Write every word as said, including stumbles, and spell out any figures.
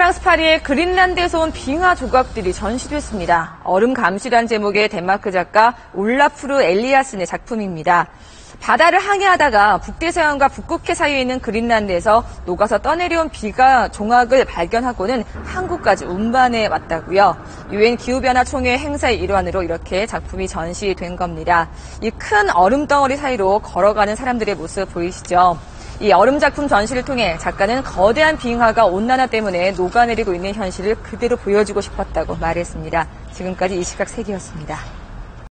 프랑스 파리에 그린란드에서 온 빙하 조각들이 전시됐습니다. 얼음 감시란 제목의 덴마크 작가 올라프르 엘리아슨의 작품입니다. 바다를 항해하다가 북대서양과 북극해 사이에 있는 그린란드에서 녹아서 떠내려온 비가 종악을 발견하고는 한국까지 운반해 왔다고요. 유엔기후변화총회 행사의 일환으로 이렇게 작품이 전시된 겁니다. 이 큰 얼음 덩어리 사이로 걸어가는 사람들의 모습 보이시죠? 이 얼음 작품 전시를 통해 작가는 거대한 빙하가 온난화 때문에 녹아내리고 있는 현실을 그대로 보여주고 싶었다고 말했습니다. 지금까지 이 시각 세계였습니다.